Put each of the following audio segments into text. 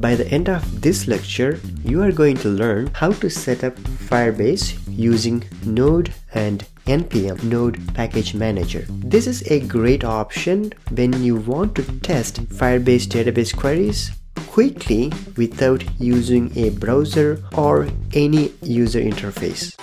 By the end of this lecture, you are going to learn how to set up Firebase using Node and NPM Node Package Manager. This is a great option when you want to test Firebase database queries quickly without using a browser or any user interface.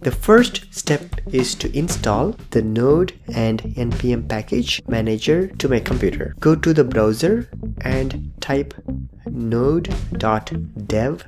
The first step is to install the Node and NPM Package Manager to my computer. Go to the browser and type node.dev,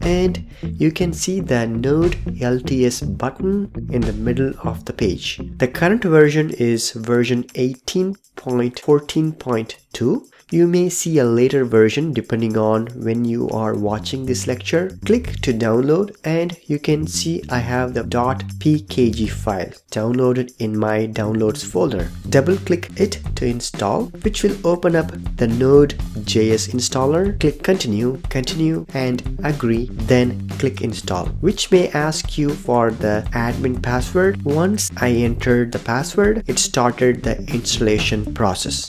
and you can see the Node LTS button in the middle of the page. The current version is version 18.14.2. You may see a later version depending on when you are watching this lecture. Click to download and you can see I have the .pkg file downloaded in my downloads folder. Double click it to install, which will open up the Node.js installer. Click continue and agree, then click install, which may ask you for the admin password. Once I entered the password, it started the installation process.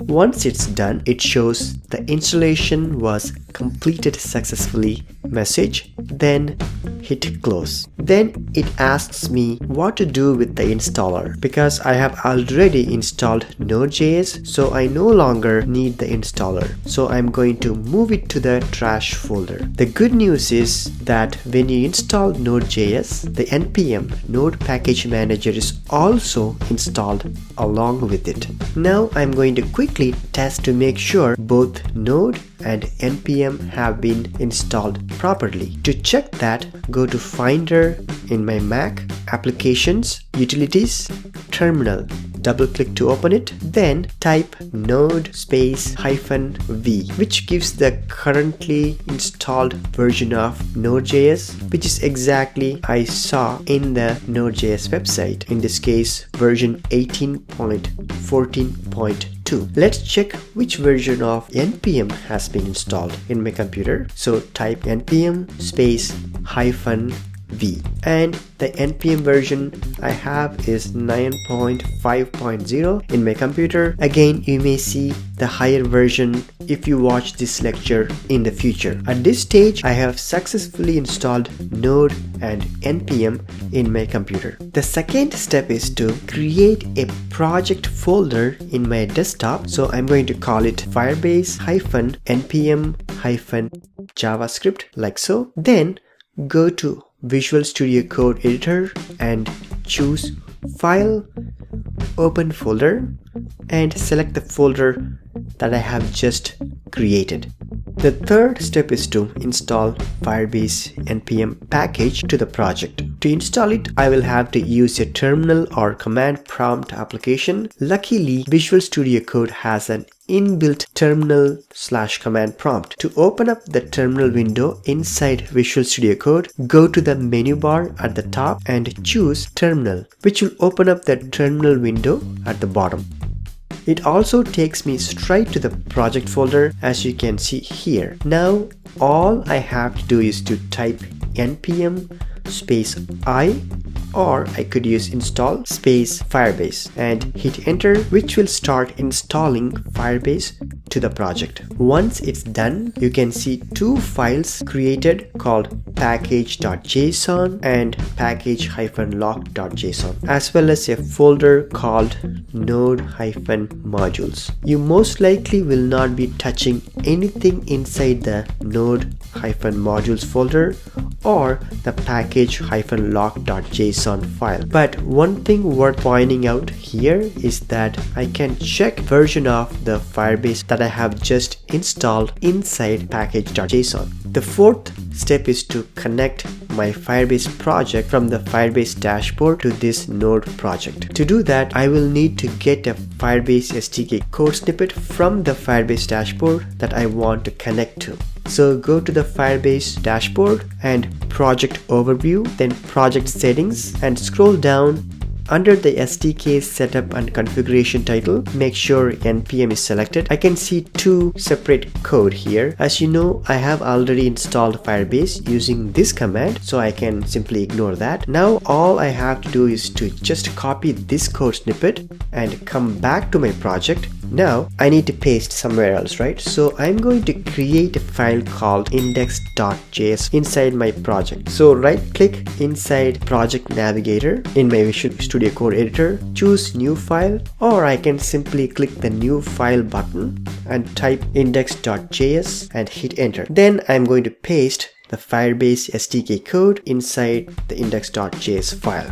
Once it's done, it shows the installation was completed successfully message, then hit close. Then it asks me what to do with the installer. Because I have already installed Node.js, so I no longer need the installer. So I'm going to move it to the trash folder. The good news is that when you install Node.js, the NPM Node Package Manager is also installed along with it. Now I'm going to quickly test to make sure both Node and NPM have been installed properly. To check that, go to Finder in my Mac, Applications, Utilities, Terminal. Double click to open it, then type node -v, which gives the currently installed version of Node.js, which is exactly I saw in the Node.js website, in this case version 18.14.2. Let's check which version of NPM has been installed in my computer. So type NPM -v, and the NPM version I have is 9.5.0 in my computer. Again, you may see the higher version if you watch this lecture in the future. At this stage, I have successfully installed Node and NPM in my computer. The second step is to create a project folder in my desktop. So I'm going to call it Firebase-NPM-JavaScript, like so. Then go to Visual Studio Code editor and choose File, Open Folder, and select the folder that I have just created. The third step is to install Firebase NPM package to the project. To install it, I will have to use a terminal or command prompt application. Luckily, Visual Studio Code has an inbuilt terminal / command prompt. To open up the terminal window inside Visual Studio Code, go to the menu bar at the top and choose Terminal, which will open up the terminal window at the bottom. It also takes me straight to the project folder, as you can see here. Now all I have to do is to type npm -i, or I could use install Firebase and hit enter, which will start installing Firebase to the project. Once it's done, you can see two files created called package.json and package-lock.json, as well as a folder called node-modules. You most likely will not be touching anything inside the node-modules folder or the package-lock.json file. But one thing worth pointing out here is that I can check version of the Firebase that I have just installed inside package.json. The fourth step is to connect my Firebase project from the Firebase dashboard to this Node project. To do that, I will need to get a Firebase SDK code snippet from the Firebase dashboard that I want to connect to. So go to the Firebase dashboard and project overview, then project settings, and scroll down Under the SDK setup and configuration title, make sure NPM is selected. I can see two separate code here. As you know, I have already installed Firebase using this command, so I can simply ignore that. Now all I have to do is to just copy this code snippet and come back to my project. Now I need to paste somewhere else, right? So I'm going to create a file called index.js inside my project. So right click inside project navigator in my Visual Studio Code editor, choose new file, or I can simply click the new file button and type index.js and hit enter. Then I'm going to paste the Firebase SDK code inside the index.js file.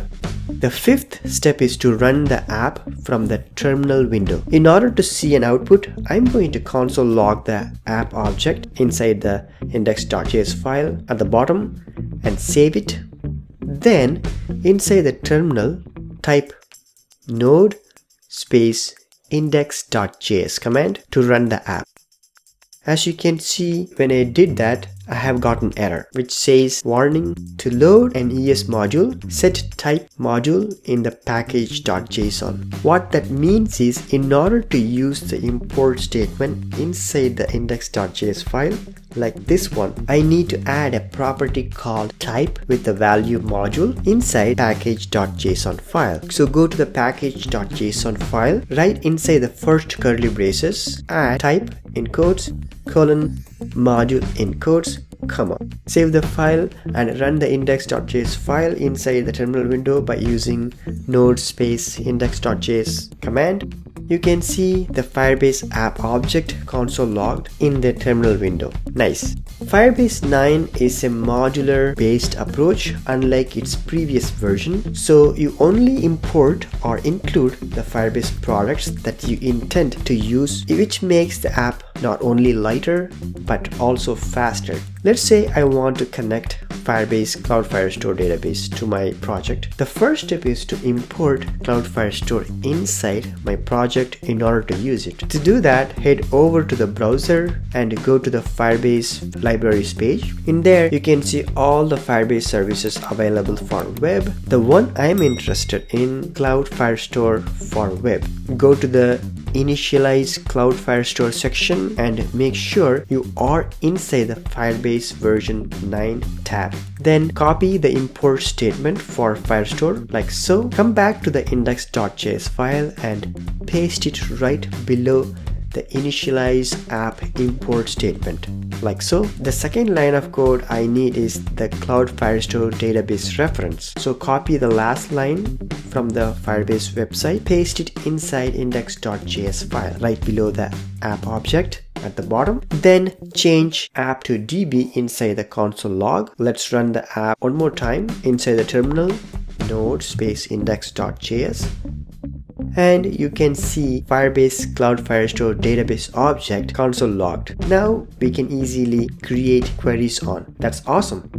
The fifth step is to run the app from the terminal window. In order to see an output, I'm going to console log the app object inside the index.js file at the bottom and save it. Then inside the terminal, type node space index.js command to run the app. As you can see, when I did that, I have got an error which says warning to load an ES module, set type module in the package.json. What that means is, in order to use the import statement inside the index.js file like this one, I need to add a property called type with the value module inside package.json file. So go to the package.json file, right inside the first curly braces, add type in quotes colon module in quotes comma. Save the file and run the index.js file inside the terminal window by using node space index.js command. You can see the Firebase app object console logged in the terminal window. Nice. Firebase 9 is a modular based approach, unlike its previous version. So you only import or include the Firebase products that you intend to use, which makes the app not only lighter but also faster. Let's say I want to connect Firebase Cloud Firestore database to my project. The first step is to import Cloud Firestore inside my project in order to use it. To do that, head over to the browser and go to the Firebase libraries page. In there, you can see all the Firebase services available for web. The one I'm interested in, Cloud Firestore for web. Go to the Initialize Cloud Firestore section and make sure you are inside the Firebase version 9 tab. Then copy the import statement for Firestore like so. Come back to the index.js file and paste it right below the initialize app import statement like so. The second line of code I need is the Cloud Firestore database reference. So copy the last line from the Firebase website, paste it inside index.js file right below the app object at the bottom. Then change app to DB inside the console log. Let's run the app one more time inside the terminal, node space index.js. And you can see Firebase Cloud Firestore database object console logged. Now we can easily create queries on. That's awesome.